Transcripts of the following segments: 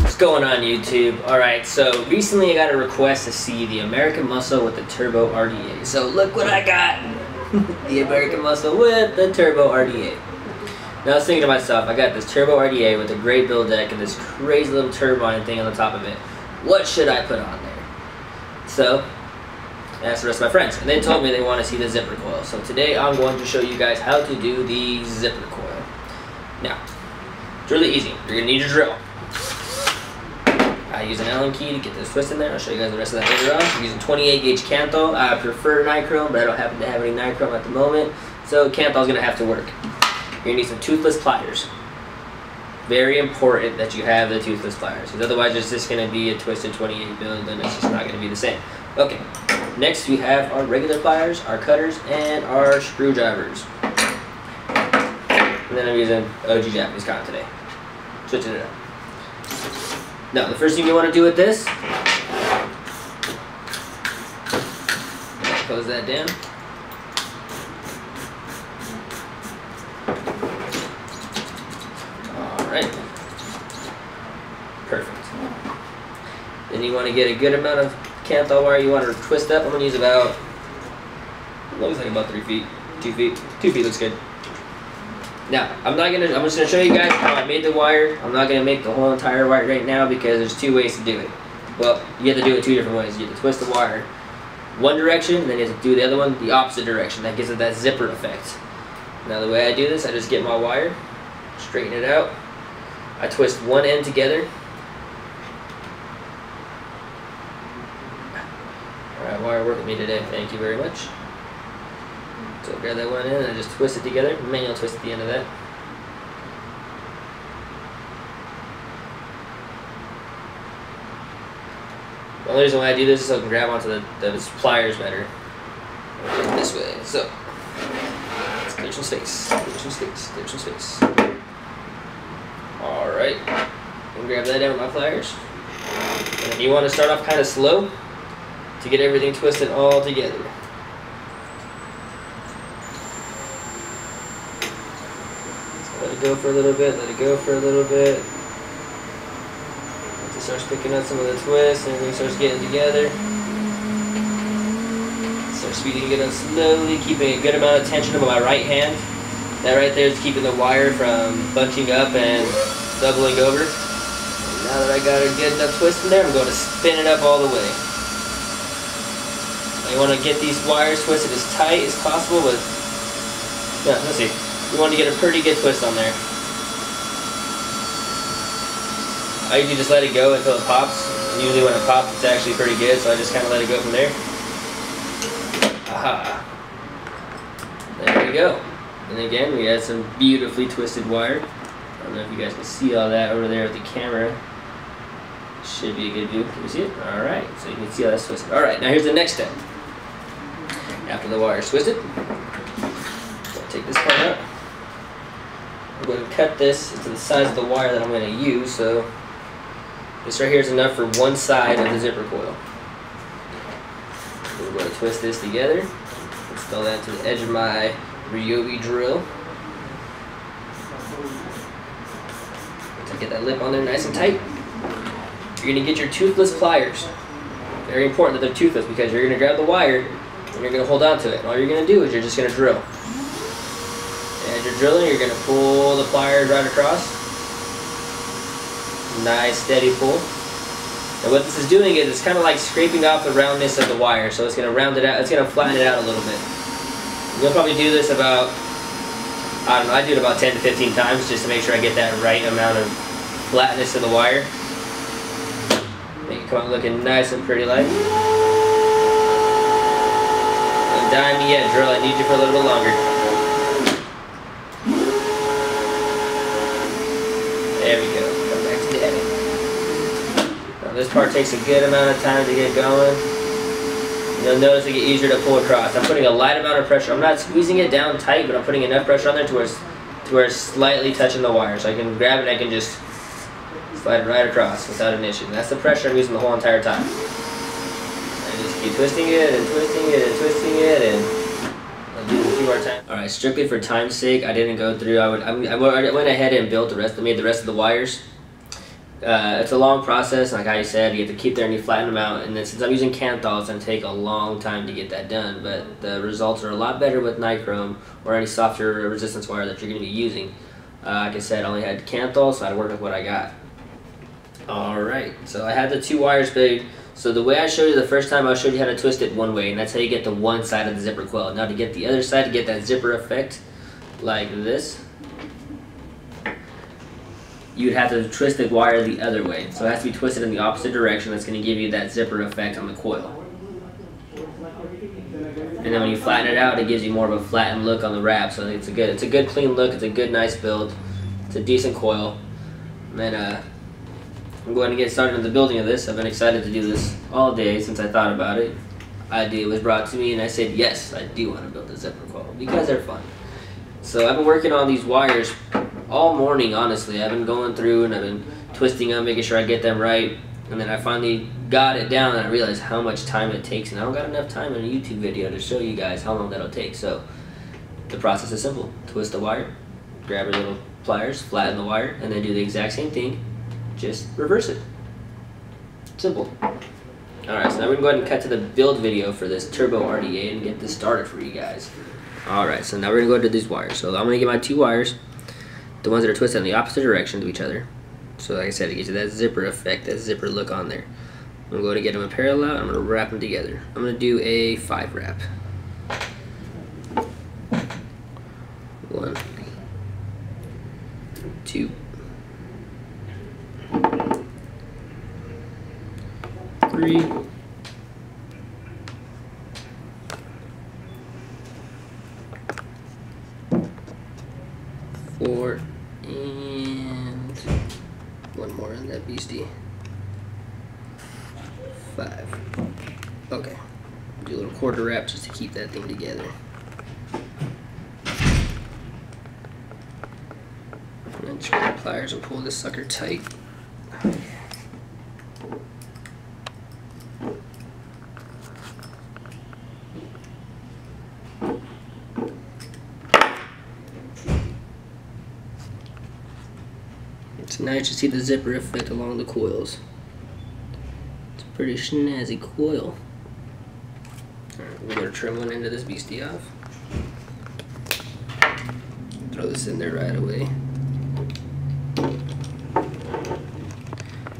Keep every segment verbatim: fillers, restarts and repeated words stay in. What's going on, YouTube? Alright, so recently I got a request to see the American Muscle with the Turbo R D A. So look what I got! The American Muscle with the Turbo R D A. Now I was thinking to myself, I got this Turbo R D A with a great build deck and this crazy little turbine thing on the top of it. What should I put on there? So I asked the rest of my friends, and they told me they want to see the zipper coil. So today I'm going to show you guys how to do the zipper coil. Now, it's really easy. You're gonna need your drill. I use an Allen key to get this twist in there. I'll show you guys the rest of that later on. I'm using twenty-eight gauge Kanthal. I prefer Nichrome, but I don't happen to have any Nichrome at the moment, so Kanthal's gonna have to work. You're gonna need some toothless pliers. Very important that you have the toothless pliers, because otherwise it's just gonna be a twisted twenty-eight build, and it's just not gonna be the same. Okay. Next, we have our regular pliers, our cutters, and our screwdrivers. And then I'm using O G Japanese cotton today. Switching it up. Now, the first thing you want to do with this, close that down. All right. Perfect. Then you want to get a good amount of Kanthal wire you want to twist up. I'm going to use about, looks like about three feet, two feet, two feet looks good. Now, I'm not going to, I'm just going to show you guys how I made the wire. I'm not going to make the whole entire wire right now because there's two ways to do it. Well, you have to do it two different ways. You have to twist the wire one direction, then you have to do the other one the opposite direction. That gives it that zipper effect. Now, the way I do this, I just get my wire, straighten it out. I twist one end together. Alright, wire work with me today, thank you very much. So grab that one end and just twist it together, manual twist at the end of that. The only reason why I do this is so I can grab onto the, the pliers better. This way, so let's clear some space, clear some space, clear some space. Alright, I'm gonna grab that down with my pliers. And you want to start off kind of slow to get everything twisted all together. So let it go for a little bit, let it go for a little bit. Once it starts picking up some of the twists and everything starts getting together, start speeding it up slowly, keeping a good amount of tension on my right hand. That right there is keeping the wire from bunching up and doubling over. And now that I got a good enough twist in there, I'm going to spin it up all the way. You want to get these wires twisted as tight as possible with, yeah, let's see. You want to get a pretty good twist on there. I usually just let it go until it pops. And usually when it pops, it's actually pretty good, so I just kind of let it go from there. Aha. There we go. And again, we had some beautifully twisted wire. I don't know if you guys can see all that over there with the camera. Should be a good view. Can you see it? Alright, so you can see how that's twisted. Alright, now here's the next step. After the wire is twisted, I'll take this part out. I'm going to cut this to the size of the wire that I'm going to use. So this right here is enough for one side of the zipper coil. So we're going to twist this together. Install that to the edge of my Ryobi drill. So get that lip on there nice and tight. You're going to get your toothless pliers. Very important that they're toothless because you're going to grab the wire and you're going to hold on to it. And all you're going to do is you're just going to drill. And as you're drilling, you're going to pull the pliers right across. Nice, steady pull. And what this is doing is it's kind of like scraping off the roundness of the wire. So it's going to round it out. It's going to flatten it out a little bit. You'll probably do this about, I don't know, I do it about ten to fifteen times just to make sure I get that right amount of flatness in the wire. Come out looking nice and pretty like. Don't dime me yet, drill. I need you for a little bit longer. There we go. Come back to the edit. Now this part takes a good amount of time to get going. You'll notice it gets easier to pull across. I'm putting a light amount of pressure. I'm not squeezing it down tight, but I'm putting enough pressure on there to where it's, to where it's slightly touching the wire. So I can grab it and I can just slide it right across without an issue. And that's the pressure I'm using the whole entire time. I just keep twisting it and twisting it and twisting it, and I'll do it a few more times. All right. Alright, strictly for time's sake, I didn't go through. I would. I, I went ahead and built the rest. I made the rest of the wires. Uh, it's a long process, like I said. You have to keep there and you flatten them out. And then since I'm using Kanthal, it's going to take a long time to get that done. But the results are a lot better with Nichrome or any softer resistance wire that you're going to be using. Uh, like I said, I only had Kanthal, so I worked with what I got. Alright, so I had the two wires big. So the way I showed you the first time, I showed you how to twist it one way, and that's how you get the one side of the zipper coil. Now to get the other side, to get that zipper effect, like this, you'd have to twist the wire the other way. So it has to be twisted in the opposite direction. That's going to give you that zipper effect on the coil. And then when you flatten it out, it gives you more of a flattened look on the wrap. So it's a good, it's a good clean look. It's a good, nice build. It's a decent coil. And then, uh, I'm going to get started on the building of this. I've been excited to do this all day since I thought about it. Idea was brought to me and I said, yes, I do want to build a zipper coil because they're fun. So I've been working on these wires all morning, honestly. I've been going through and I've been twisting them, making sure I get them right. And then I finally got it down and I realized how much time it takes. And I don't got enough time in a YouTube video to show you guys how long that'll take. So the process is simple. Twist the wire, grab your little pliers, flatten the wire, and then do the exact same thing. Just reverse it. Simple. Alright, so now we're going to go ahead and cut to the build video for this Turbo R D A and get this started for you guys. Alright, so now we're going to go to these wires. So I'm going to get my two wires, the ones that are twisted in the opposite direction to each other. So like I said, it gives you that zipper effect, that zipper look on there. I'm going to go to get them in parallel and I'm going to wrap them together. I'm going to do a five wrap. One. Two. Three, four, and one more on that beastie. Five. Okay. Do a little quarter wrap just to keep that thing together. And then just grab pliers and pull this sucker tight. So now you should see the zipper effect along the coils. It's a pretty snazzy coil. Alright, we're going to trim one end of this beastie off. Throw this in there right away.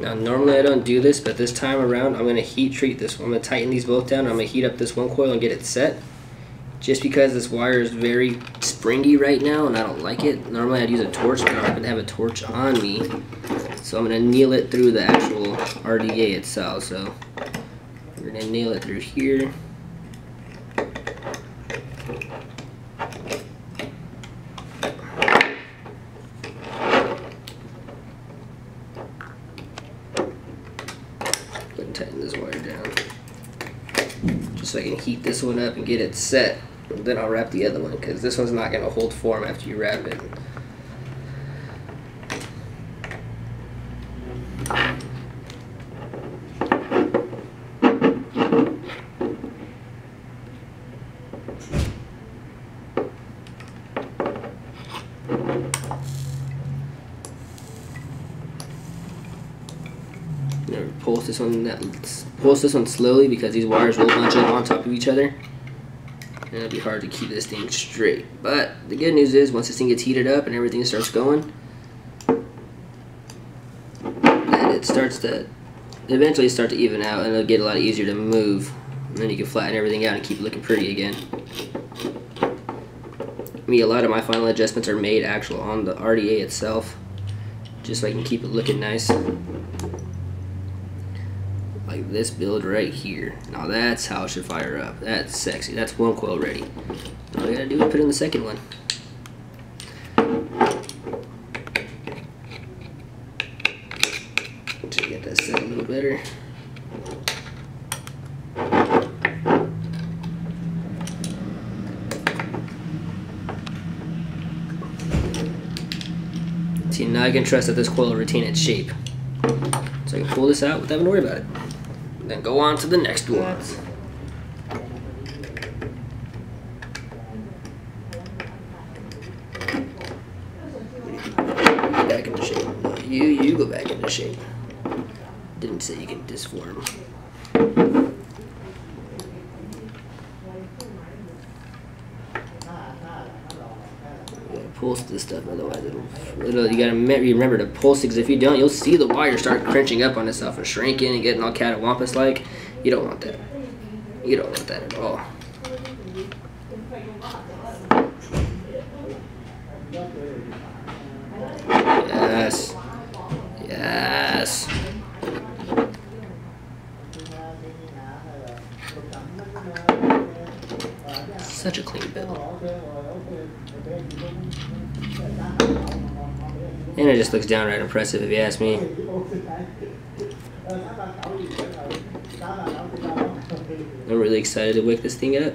Now normally I don't do this, but this time around I'm going to heat treat this one. I'm going to tighten these both down and I'm going to heat up this one coil and get it set. Just because this wire is very springy right now and I don't like it. Normally I'd use a torch, but I happen to have a torch on me. So I'm going to nail it through the actual R D A itself. So we're going to nail it through here. Go ahead and tighten this wire down. Just so I can heat this one up and get it set. Then I'll wrap the other one because this one's not going to hold form after you wrap it. Now pulse this one. That pulse this one slowly because these wires will bunch up on top of each other. And it'll be hard to keep this thing straight. But the good news is once this thing gets heated up and everything starts going, that it starts to eventually start to even out and it'll get a lot easier to move. And then you can flatten everything out and keep it looking pretty again. I mean, a lot of my final adjustments are made actual on the R D A itself, just so I can keep it looking nice. Like this build right here. Now that's how it should fire up. That's sexy. That's one coil ready. All I gotta do is put in the second one. Just get that set a little better. See, now I can trust that this coil will retain its shape. So I can pull this out without having to worry about it. Then go on to the next ones. you, you go back into shape. Didn't say you can disform. Pulse this stuff, otherwise it'll, it'll you gotta remember to pulse it, because if you don't, you'll see the wire start crunching up on itself and shrinking and getting all catawampus like. You don't want that. You don't want that at all. Yes. Yes. Such a clean bill. And it just looks downright impressive if you ask me. I'm really excited to wick this thing up.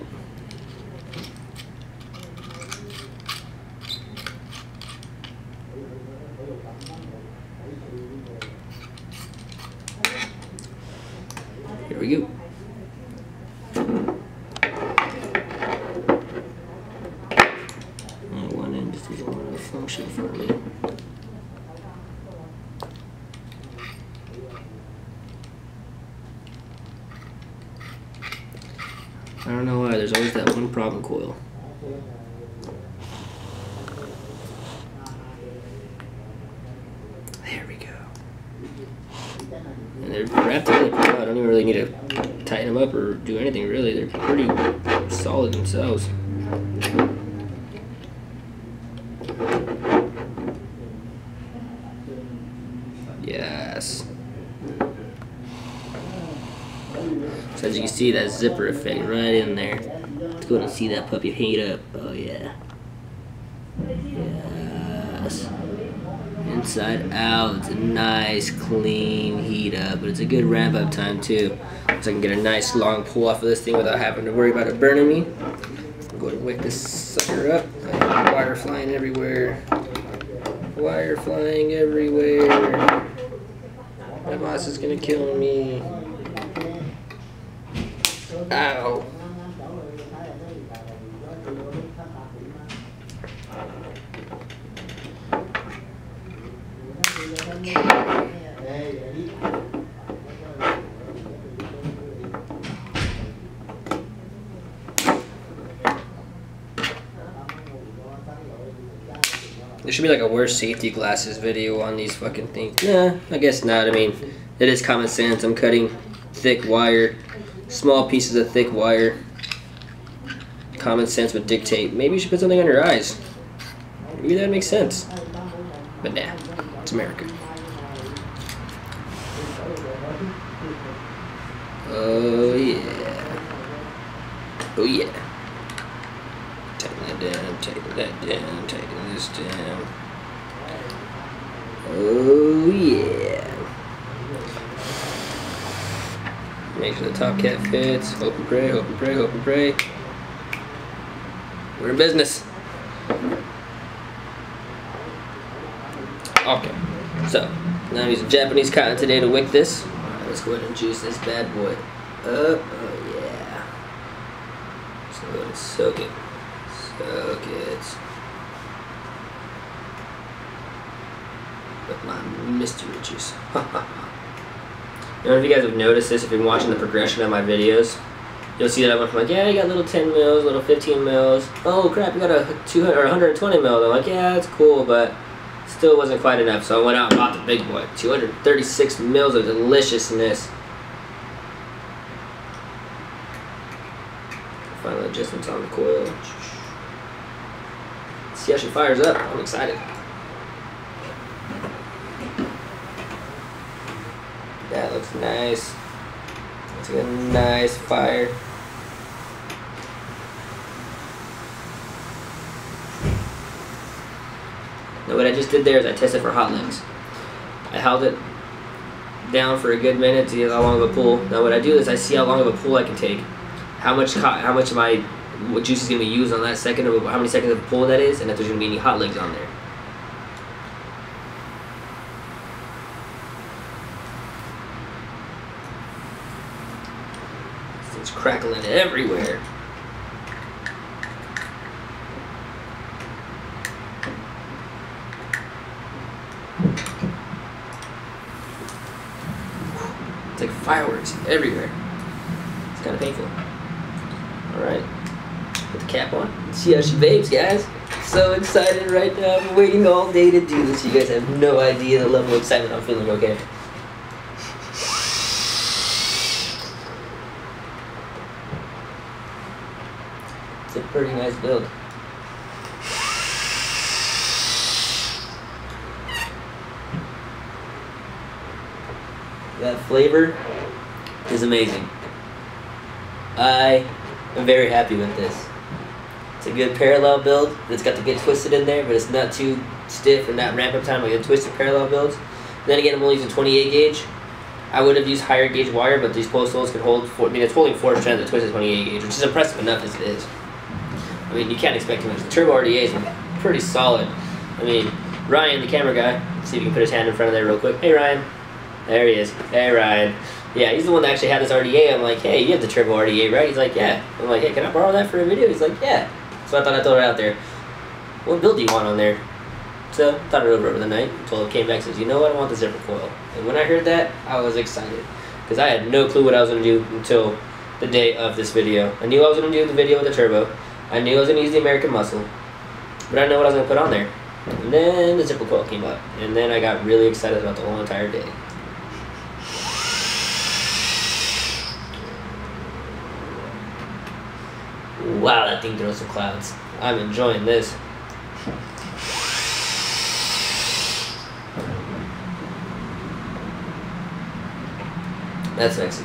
Here we go. One end just doesn't want to function for me. I don't know why, there's always that one problem coil. There we go. And they're wrapped really pretty well. I don't even really need to tighten them up or do anything really. They're pretty solid themselves. Yes. So as you can see, that zipper effect right in there. Let's go ahead and see that puppy heat up. Oh yeah. Yes. Inside out. It's a nice clean heat up, but it's a good ramp up time too. So I can get a nice long pull off of this thing without having to worry about it burning me. I'm going to wick this sucker up. Wire flying everywhere. Wire flying everywhere. My boss is gonna kill me. Ow. There should be like a worst safety glasses video on these fucking things. Nah, I guess not. I mean, it is common sense. I'm cutting thick wire. Small pieces of thick wire. Common sense would dictate. Maybe you should put something under your eyes. Maybe that makes sense. But nah, it's America. Oh yeah. Oh yeah. Taking that down, taking that down, taking this down. Oh yeah. Make sure the top cat fits. Hope and pray, hope and pray, hope and pray. We're in business. Okay, so now I'm using Japanese cotton today to wick this. Alright, let's go ahead and juice this bad boy up. Oh yeah. Just go ahead and soak it. Soak it. With my mystery juice. Ha ha ha. I don't know if you guys have noticed this, if you've been watching the progression of my videos. You'll see that I went from like, yeah, you got little ten mils, little fifteen mils. Oh crap, you got a two hundred or one hundred twenty mil. I'm like, yeah, that's cool, but still wasn't quite enough. So I went out and bought the big boy. two hundred thirty-six mils of deliciousness. Final adjustments on the coil. See how she fires up. I'm excited. That looks nice. It's a nice fire. Now what I just did there is I tested for hot links. I held it down for a good minute to get how long of a pull. Now what I do is I see how long of a pull I can take, how much how much of my juice is going to be used on that second, or how many seconds of a pull that is, and if there's going to be any hot links on there. It's crackling everywhere. fireworks everywhere. It's kind of painful. Alright, put the cap on and see how she vapes, guys. So excited right now. I've been waiting all day to do this. You guys have no idea the level of excitement I'm feeling, okay? It's a pretty nice build. That flavor is amazing. I am very happy with this. It's a good parallel build that's got to get twisted in there, but it's not too stiff or not ramp up time like a twisted parallel build. Then again, I'm only using twenty-eight gauge. I would have used higher gauge wire, but these post holes can hold, four, I mean, it's holding four percent of the twisted twenty-eight gauge, which is impressive enough as it is. I mean, you can't expect too much. The Turbo R D As are pretty solid. I mean, Ryan, the camera guy, see if you can put his hand in front of there real quick. Hey, Ryan. There he is. Hey, Ryan. Yeah, he's the one that actually had this R D A. I'm like, hey, you have the Turbo R D A, right? He's like, yeah. I'm like, hey, can I borrow that for a video? He's like, yeah. So I thought I throw it out there. What build do you want on there? So thought it over over the night until it came back and says, you know what? I want the zipper coil. And when I heard that, I was excited because I had no clue what I was going to do until the day of this video. I knew I was going to do the video with the Turbo. I knew I was going to use the American Muscle, but I didn't know what I was going to put on there. And then the zipper coil came up, and then I got really excited about the whole entire day. Wow, that thing throws some clouds. I'm enjoying this. That's sexy.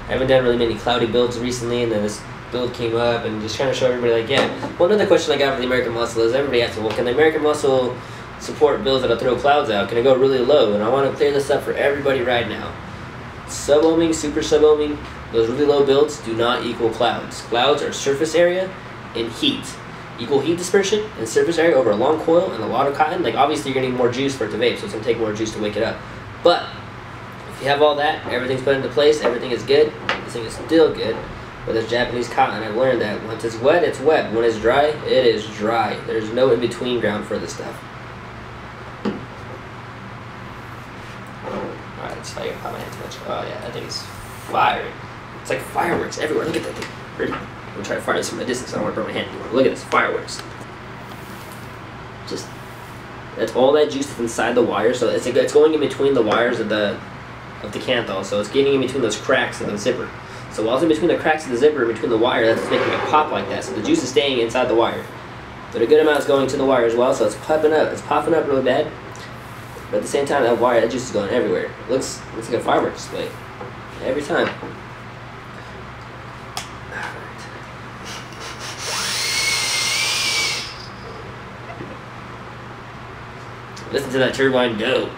I haven't done really many cloudy builds recently, and then this build came up, and just trying to show everybody, like, yeah. Well, another question I got for the American Muscle is everybody asks, well, can the American Muscle support builds that'll throw clouds out? Can it go really low? And I want to clear this up for everybody right now. Sub-ohming, super sub-ohming, those really low builds do not equal clouds. Clouds are surface area and heat. Equal heat dispersion and surface area over a long coil and a lot of cotton. Like, obviously, you're going to need more juice for it to vape, so it's going to take more juice to wake it up. But if you have all that, everything's put into place, everything is good, this thing is still good. But it's Japanese cotton, I've learned that once it's wet, it's wet. When it's dry, it is dry. There's no in-between ground for this stuff. I can pop my hand too much. Oh yeah, that thing is fire. It's like fireworks everywhere. Look at that thing. Ready? I'm gonna try to fire this from a distance. I don't want to burn my hand anymore. Look at this, fireworks. Just that's all that juice that's inside the wire. So it's it's going in between the wires of the of the Kanthal. So it's getting in between those cracks of the zipper. So while it's in between the cracks of the zipper, in between the wire, that's what's making it pop like that. So the juice is staying inside the wire, but a good amount is going to the wire as well. So it's popping up. It's popping up really bad. But at the same time, that wire, that juice is going everywhere. It looks, looks like a firework display. Every time. Right. Listen to that turbine go.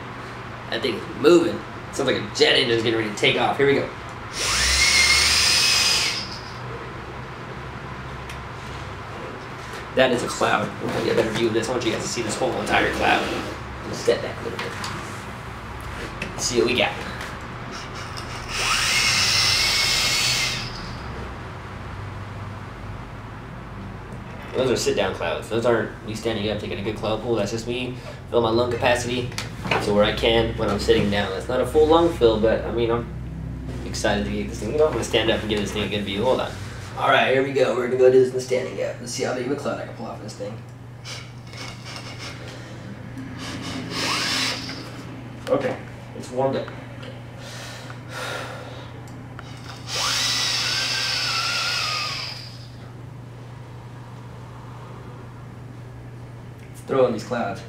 That thing is moving. It sounds like a jet engine is getting ready to take off. Here we go. That is a cloud. I'm going to get a better view of this. I want you guys to see this whole entire cloud. Step back a little bit. Let's see what we got. Those are sit-down clouds. Those aren't me standing up taking a good cloud pull. That's just me fill my lung capacity to where I can when I'm sitting down. That's not a full lung fill, but I mean I'm excited to get this thing. I'm gonna stand up and give this thing a good view. Hold on. All right, here we go. We're gonna go do this in the standing up. Let's see how big of a cloud I can pull off this thing. Okay, it's warmed up. Okay. It's throwing these clouds.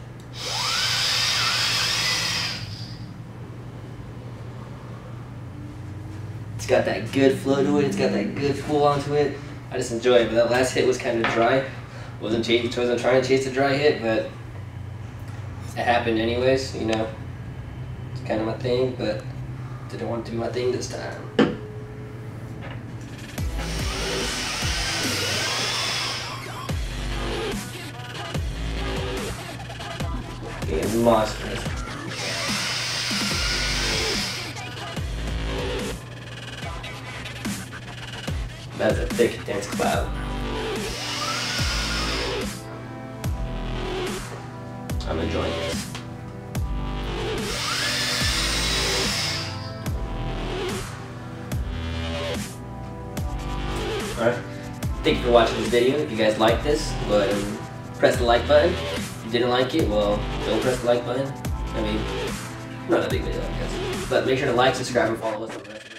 It's got that good flow to it, it's got that good pull onto it. I just enjoy it, but that last hit was kind of dry. Wasn't, ch wasn't trying to chase a dry hit, but it happened anyways, you know. Kind of my thing, but didn't want to do my thing this time. It's monstrous. That's a thick, dense cloud. enjoy this. Alright, thank you for watching this video. If you guys like this, go ahead and press the like button. If you didn't like it, well, don't press the like button. I mean, not a big video, I guess. But make sure to like, subscribe, and follow us on the rest.